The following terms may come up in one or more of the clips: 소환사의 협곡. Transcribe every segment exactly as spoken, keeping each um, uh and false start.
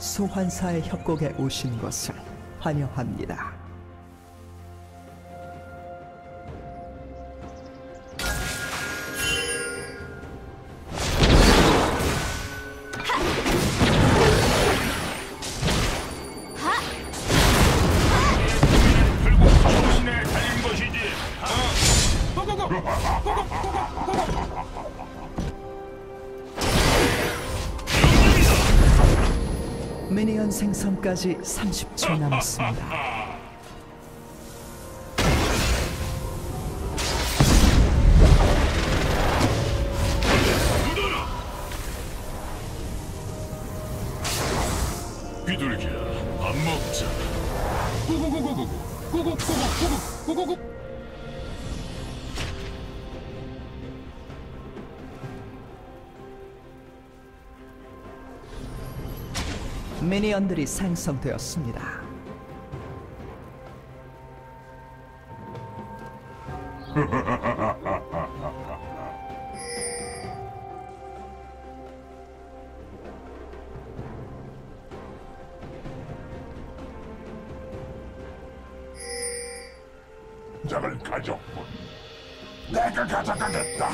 소환사의 협곡에 오신 것을 환영합니다. 미니언 생성까지 삼십 초 남았습니다. 비둘기야, 밥 먹자. 고고고고고고, 고고고고고고고고. 미니언들이 생성되었습니다. 장을 가져군. 내가 가져가겠다.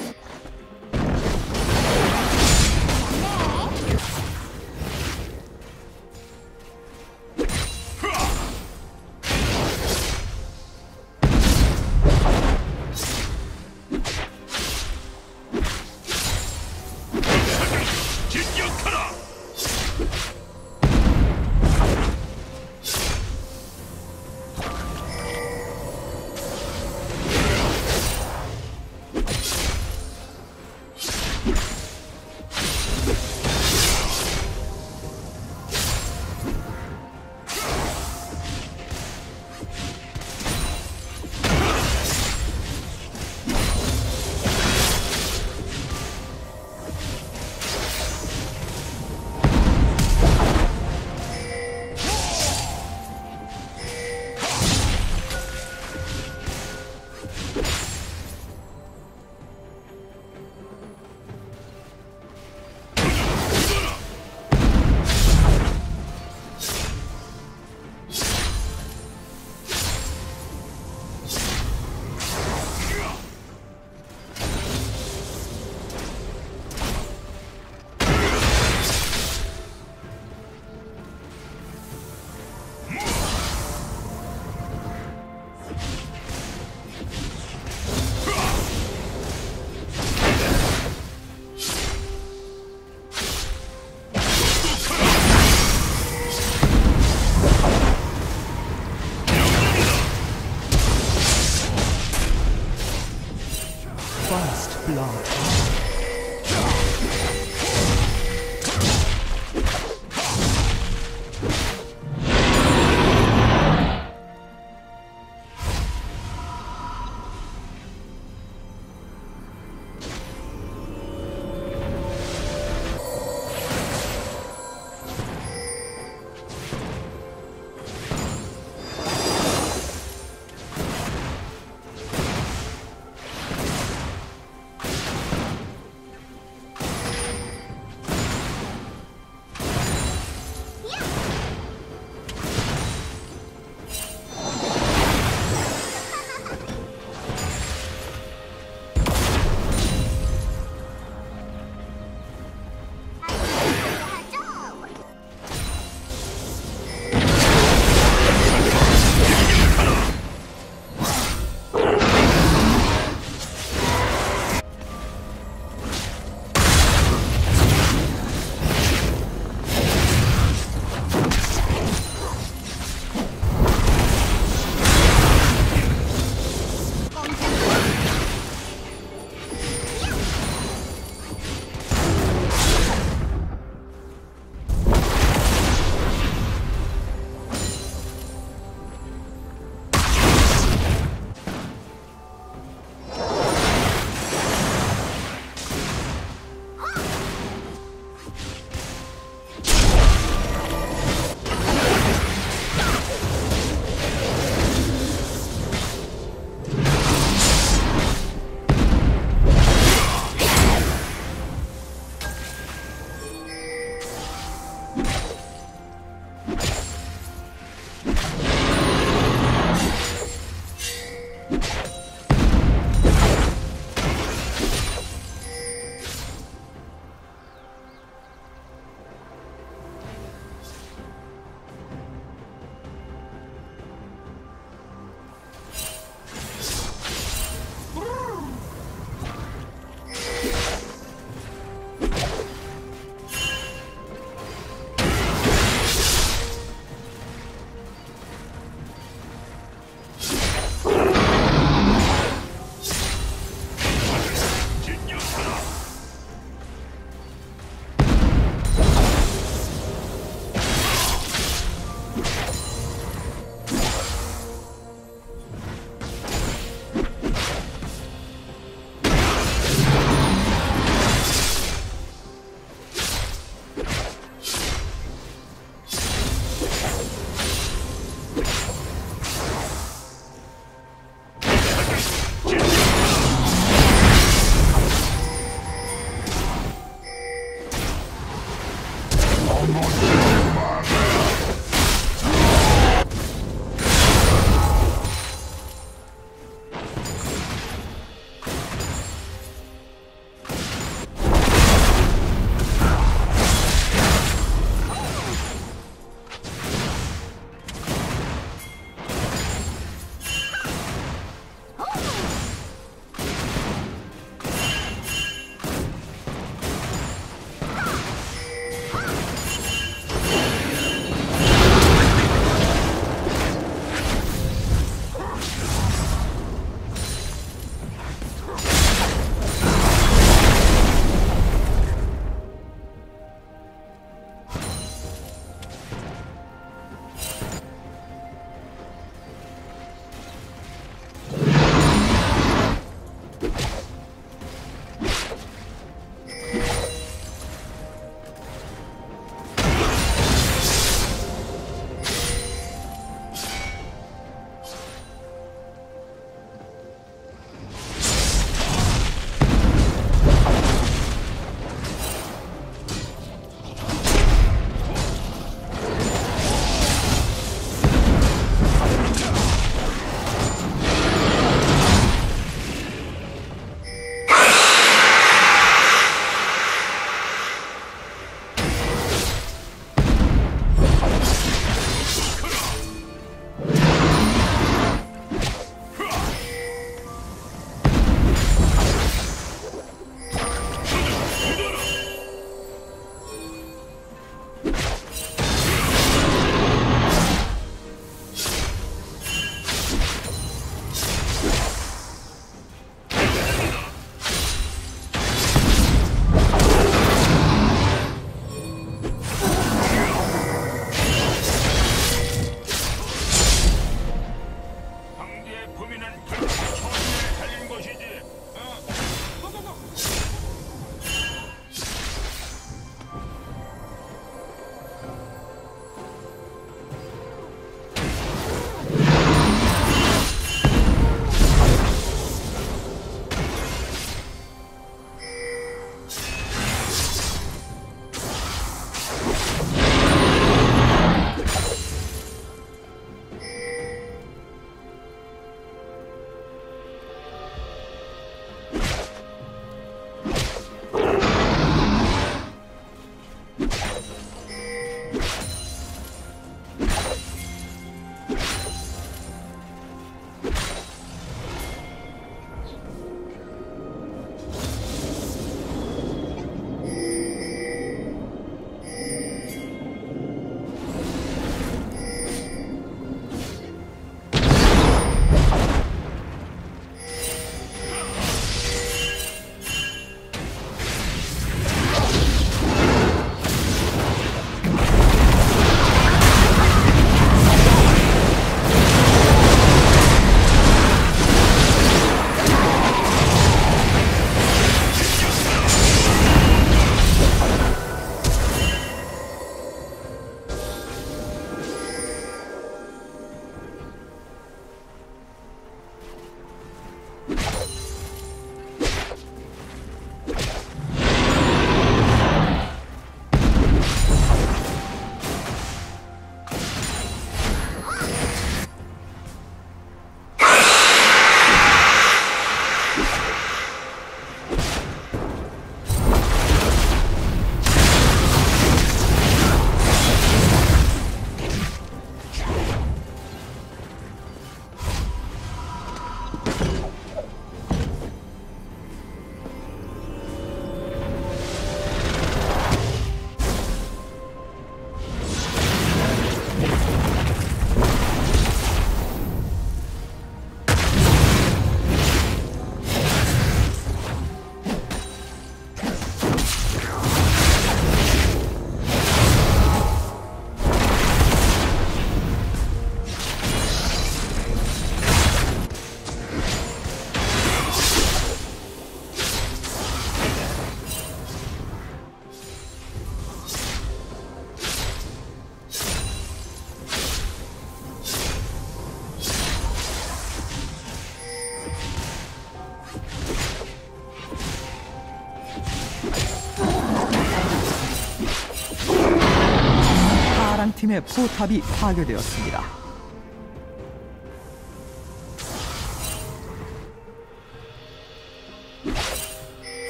팀의 포탑이 파괴되었습니다.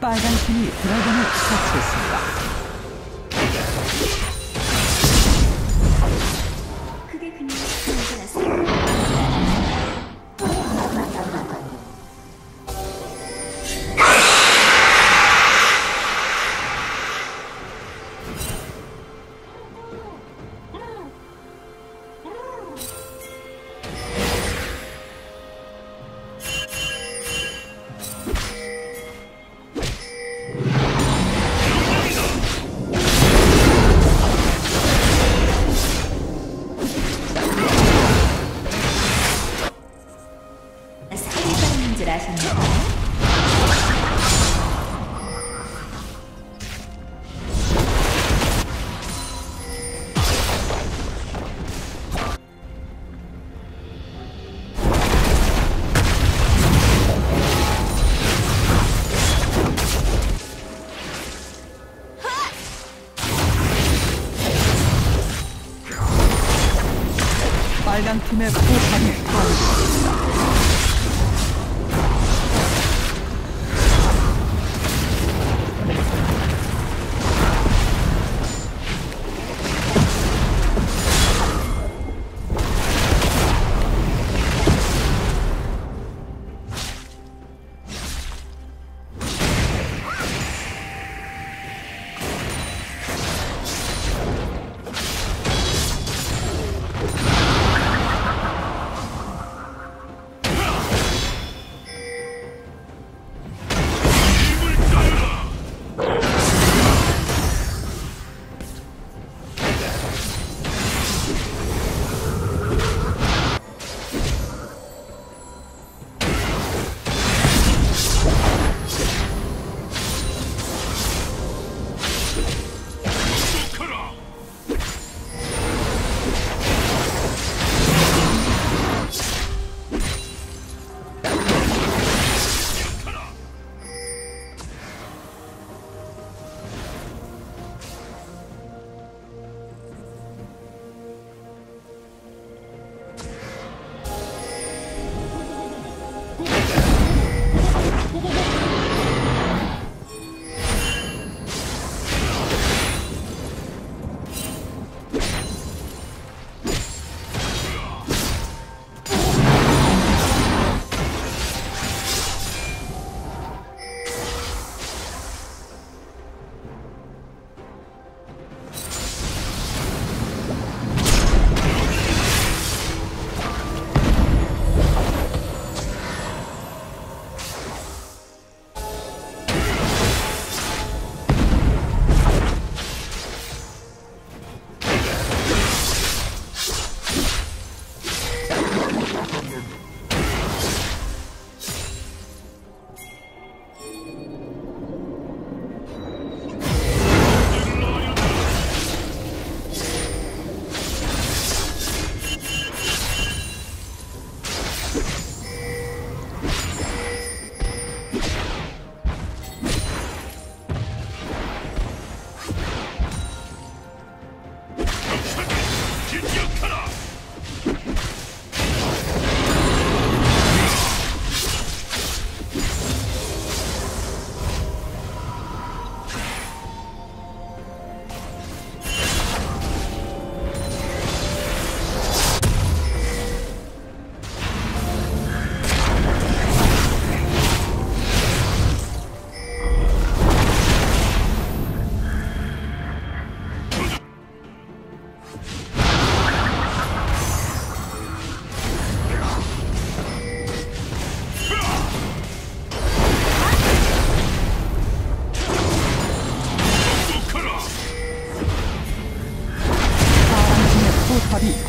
빨간 팀이 드래곤을 처치했습니다. 그게 그냥 문제였습니다. 빨간 팀의 포탑이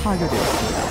파괴되었습니다.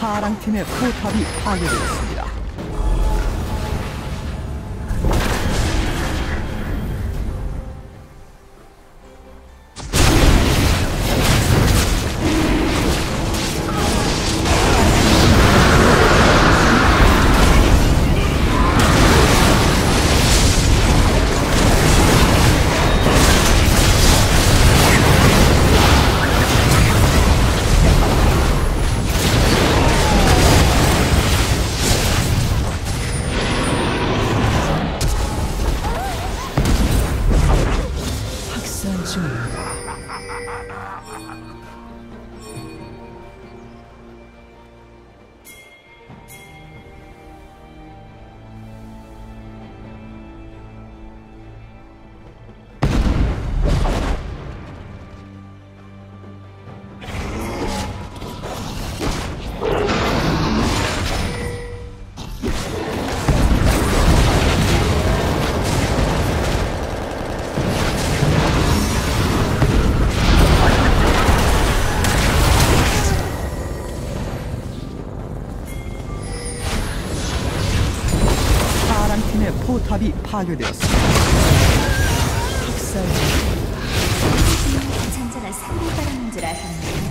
파랑팀의 포탑이 파괴되었습니다. 포탑이 파괴되었습니다. 박살. 잔잔한 산불바람인 줄 아셨나요?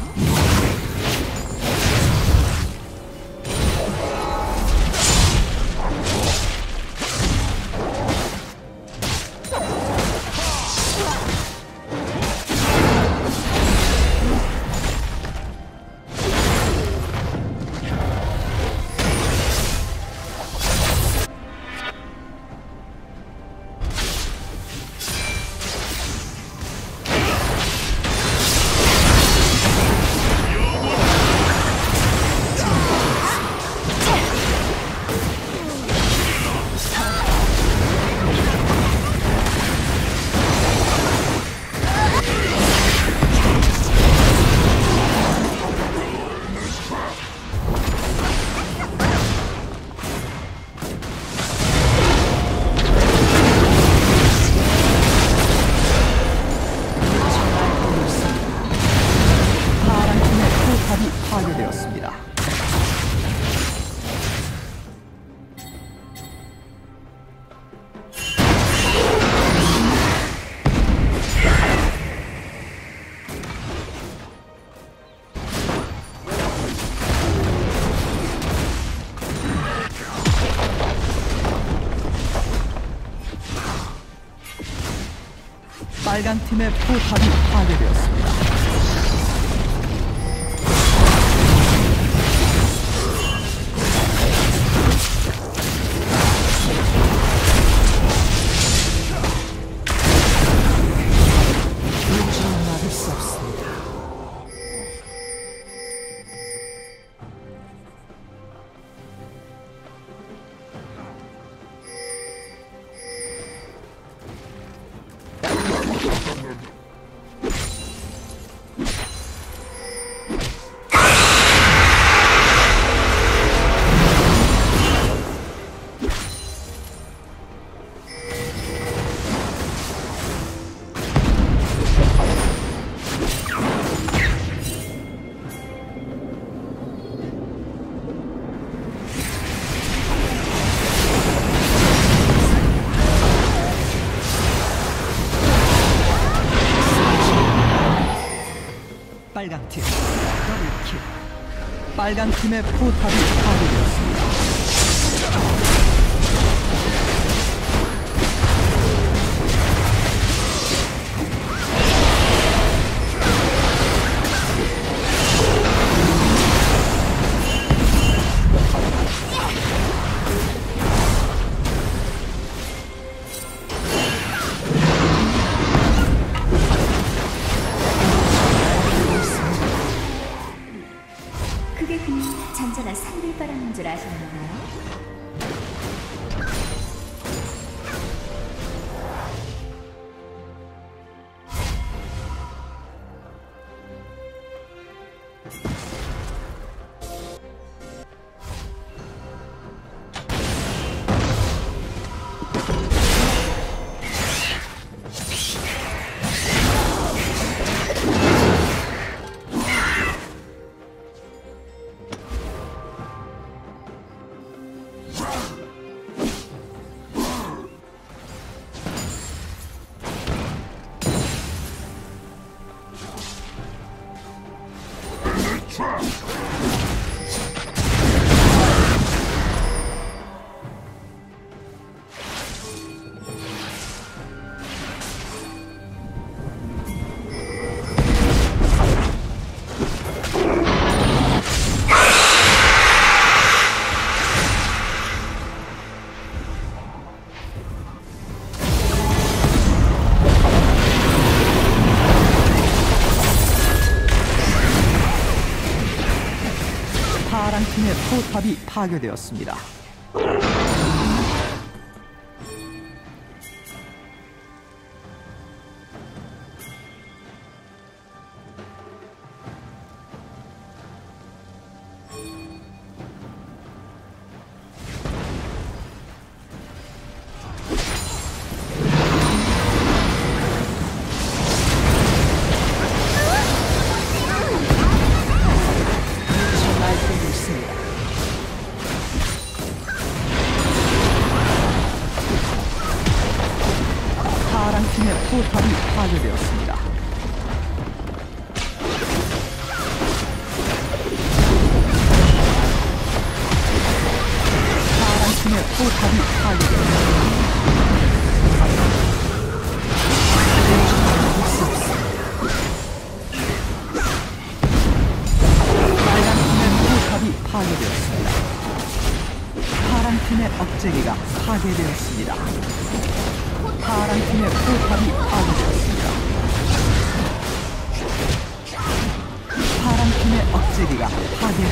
빨간 팀의 포탑이 파괴되었습니다. 도저히 막을 수 없습니다. 빨간 팀 더블킬. 빨간 팀의 포탑이 파괴되었습니다. 잔잔한 산들바람인 줄 아시나요? 파랑팀의 포탑이 파괴되었습니다. 파랑팀의 포탑이 파괴되었습니다. 파랑팀의 포탑이 파괴되었습니다. 빨간팀의 포탑이 파괴되었습니다. 파랑팀의 억제기가 파괴되었습니다. 파랑팀의 포탑이 파괴되었습니다. 파랑팀의 억제기가 파괴되었습니다.